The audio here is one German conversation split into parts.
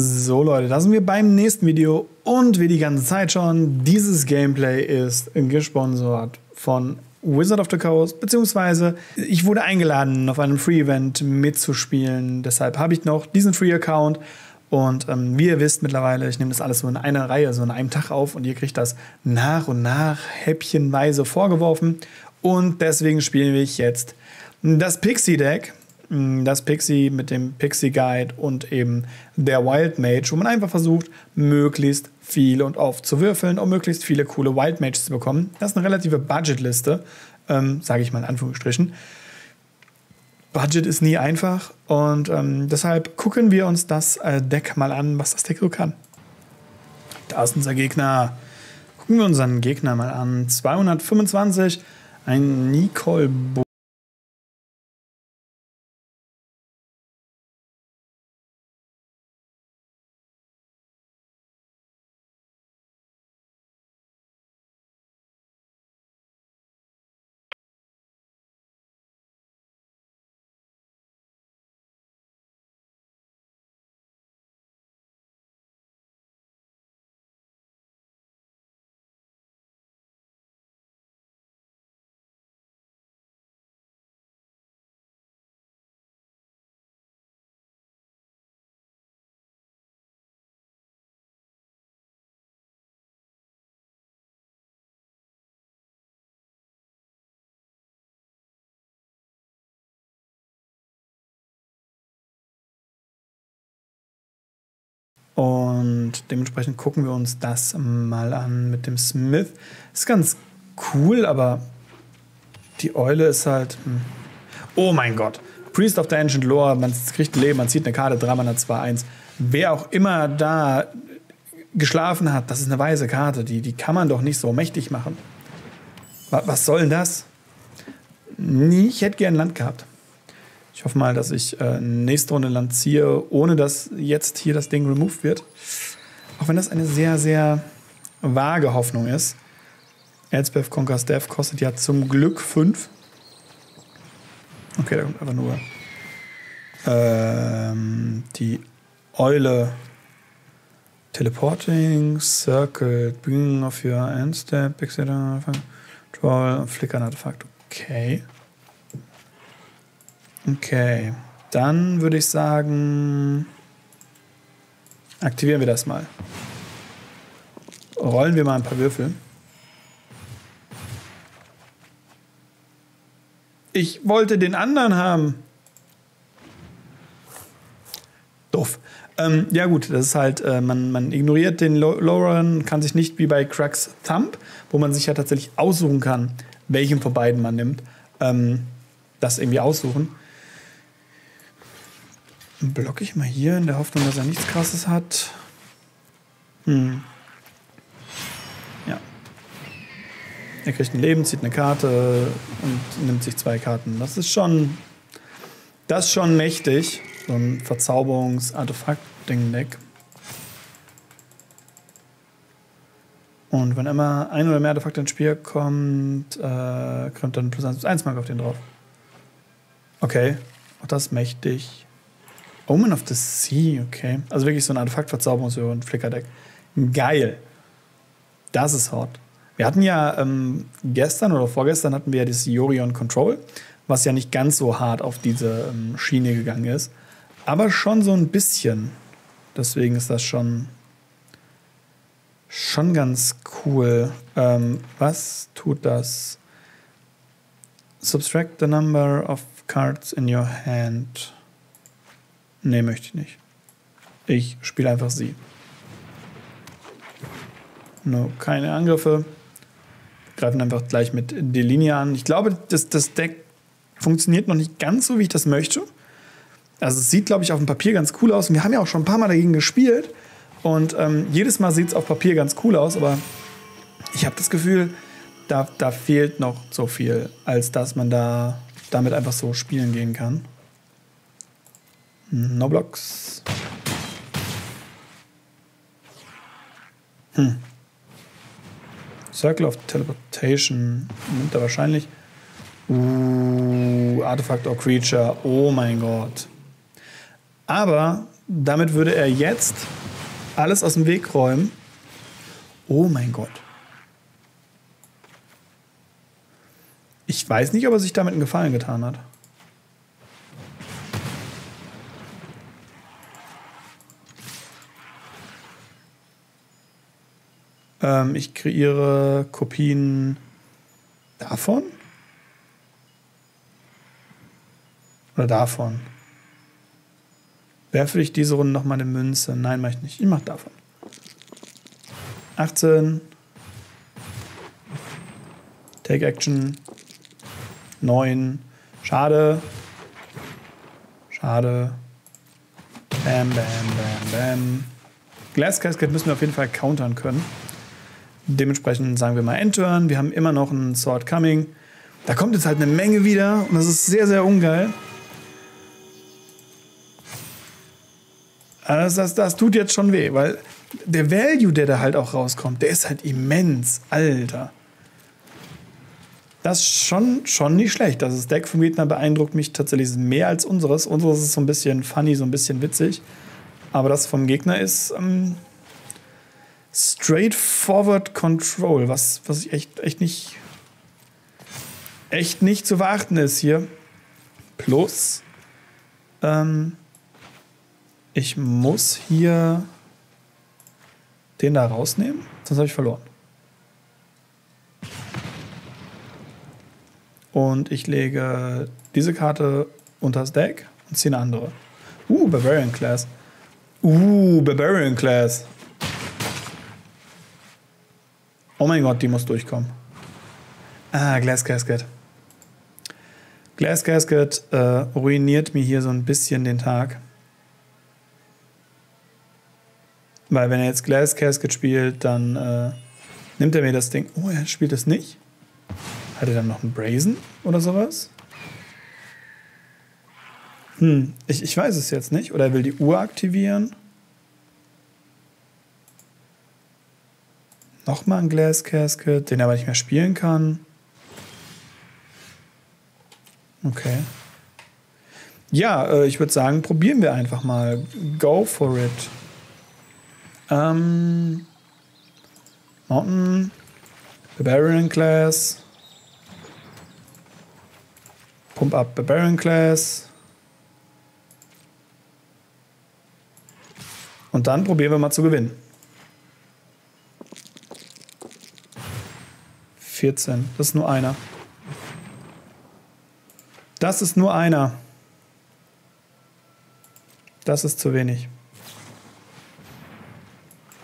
So Leute, da sind wir beim nächsten Video und wie die ganze Zeit schon, dieses Gameplay ist gesponsert von Wizard of the Coast, beziehungsweise ich wurde eingeladen, auf einem Free-Event mitzuspielen, deshalb habe ich noch diesen Free-Account und wie ihr wisst mittlerweile, ich nehme das alles so in einer Reihe, so in einem Tag auf und ihr kriegt das nach und nach häppchenweise vorgeworfen und deswegen spielen wir jetzt das Pixie-Deck. Das Pixie mit dem Pixie Guide und eben der Wild Mage, wo man einfach versucht, möglichst viel und oft zu würfeln, um möglichst viele coole Wild Mages zu bekommen. Das ist eine relative Budgetliste, sage ich mal in Anführungsstrichen. Budget ist nie einfach und deshalb gucken wir uns das Deck mal an, was das Deck so kann. Da ist unser Gegner. Gucken wir unseren Gegner mal an. 225, ein Nicol Bolas. Und dementsprechend gucken wir uns das mal an mit dem Smith. Ist ganz cool, aber die Eule ist halt... Oh mein Gott! Priest of the Ancient Lore, man kriegt ein Leben, man zieht eine Karte, 3 Mana 2/1. Wer auch immer da geschlafen hat, das ist eine weise Karte. Die kann man doch nicht so mächtig machen. Was soll denn das? Nie, ich hätte gern Land gehabt. Ich hoffe mal, dass ich nächste Runde Land ziehe, ohne dass jetzt hier das Ding removed wird. Auch wenn das eine sehr, sehr vage Hoffnung ist. Elspeth Conquer's Death kostet ja zum Glück 5. Okay, da kommt einfach nur die Eule. Teleporting, Circle, Beginning of your End Step, etc. Troll, Flickern, Artefakt. Okay. Okay, dann würde ich sagen, aktivieren wir das mal. Rollen wir mal ein paar Würfel. Ich wollte den anderen haben. Doof. Ja gut, das ist halt, man ignoriert den Lauren, kann sich nicht wie bei Crux Thump, wo man sich ja tatsächlich aussuchen kann, welchen von beiden man nimmt, das irgendwie aussuchen. Blocke ich mal hier in der Hoffnung, dass er nichts Krasses hat. Ja. Er kriegt ein Leben, zieht eine Karte und nimmt sich 2 Karten. Das ist schon mächtig. So ein Verzauberungs-Artefakt-Ding-Deck. Und wenn immer ein oder mehr Artefakte ins Spiel kommt, kommt dann +1/+1 Mark auf den drauf. Okay. Auch das ist mächtig. Omen of the Sea, okay. Also wirklich so ein Artefakt-Verzauberungshöhe und Flickerdeck. Geil. Das ist hot. Wir hatten ja gestern oder vorgestern hatten wir ja das Yorion Control, was ja nicht ganz so hart auf diese Schiene gegangen ist. Aber schon so ein bisschen. Deswegen ist das schon ganz cool. Was tut das? Subtract the number of cards in your hand. Nee, möchte ich nicht. Ich spiele einfach sie. No, keine Angriffe. Wir greifen einfach gleich mit Delinia an. Ich glaube, das Deck funktioniert noch nicht ganz so, wie ich das möchte. Also es sieht, glaube ich, auf dem Papier ganz cool aus. Und wir haben ja auch schon ein paar Mal dagegen gespielt. Und jedes Mal sieht es auf Papier ganz cool aus. Aber ich habe das Gefühl, da fehlt noch so viel, als dass man damit einfach so spielen gehen kann. No blocks. Circle of Teleportation nimmt er wahrscheinlich. Artifact or Creature. Oh mein Gott. Aber Damit würde er jetzt alles aus dem Weg räumen. Oh mein Gott. Ich weiß nicht, ob er sich damit einen Gefallen getan hat. Ich kreiere Kopien davon? Oder davon? Werfe ich diese Runde nochmal eine Münze? Nein, mache ich nicht. Ich mache davon. 18. Take Action. 9. Schade. Schade. Bam, bam, bam, bam. Glass Casket müssen wir auf jeden Fall countern können. Dementsprechend sagen wir mal Endturn. Wir haben immer noch einen Sword Coming. Da kommt jetzt halt eine Menge wieder und das ist sehr, sehr ungeil. Das tut jetzt schon weh, weil der Value, der da halt auch rauskommt, der ist halt immens, Alter. Das ist schon nicht schlecht. Also das Deck vom Gegner beeindruckt mich tatsächlich mehr als unseres. Unseres ist so ein bisschen funny, so ein bisschen witzig. Aber das vom Gegner ist straightforward Control, was ich echt nicht zu verachten ist hier. Plus ich muss hier den da rausnehmen, sonst habe ich verloren. Und ich lege diese Karte unter das Deck und ziehe eine andere. Barbarian Class. Barbarian Class. Oh mein Gott, die muss durchkommen. Glass Casket. Glass Casket ruiniert mir hier so ein bisschen den Tag. Weil wenn er jetzt Glass Casket spielt, dann nimmt er mir das Ding. Oh, er spielt es nicht. Hat er dann noch einen Brazen oder sowas? Ich weiß es jetzt nicht. Oder er will die Uhr aktivieren. Nochmal ein Glass Casket, den er aber nicht mehr spielen kann. Okay. Ja, ich würde sagen, probieren wir einfach mal. Go for it. Mountain. Barbarian Class. Pump up Barbarian Class. Und dann probieren wir mal zu gewinnen. 14. Das ist nur einer. Das ist nur einer. Das ist zu wenig.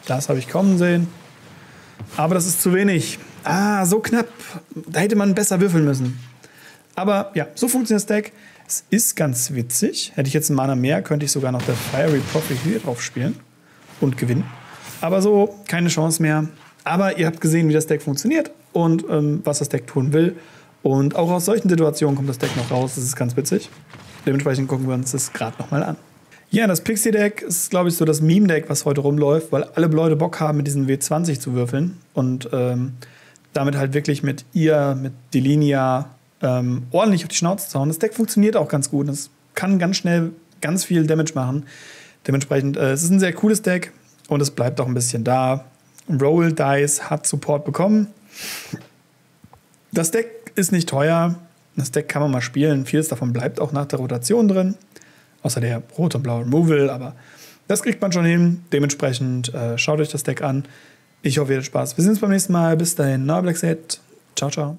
Das habe ich kommen sehen. Aber das ist zu wenig. So knapp. Da hätte man besser würfeln müssen. Aber ja, so funktioniert das Deck. Es ist ganz witzig. Hätte ich jetzt einen Mana mehr, könnte ich sogar noch der Fiery Poppy hier drauf spielen und gewinnen. Aber so keine Chance mehr. Aber ihr habt gesehen, wie das Deck funktioniert und was das Deck tun will. Und auch aus solchen Situationen kommt das Deck noch raus. Das ist ganz witzig. Dementsprechend gucken wir uns das gerade nochmal an. Ja, das Pixie-Deck ist, glaube ich, so das Meme-Deck, was heute rumläuft, weil alle Leute Bock haben, mit diesen W20 zu würfeln. Und damit halt wirklich mit ihr, mit Delinia ordentlich auf die Schnauze zu hauen. Das Deck funktioniert auch ganz gut. Es kann ganz schnell ganz viel Damage machen. Dementsprechend, es ist ein sehr cooles Deck und es bleibt auch ein bisschen da. Roll Dice hat Support bekommen. Das Deck ist nicht teuer. Das Deck kann man mal spielen. Vieles davon bleibt auch nach der Rotation drin. Außer der rote und blaue Removal. Aber das kriegt man schon hin. Dementsprechend schaut euch das Deck an. Ich hoffe, ihr hattet Spaß. Wir sehen uns beim nächsten Mal. Bis dahin. Neublackset. Ciao, ciao.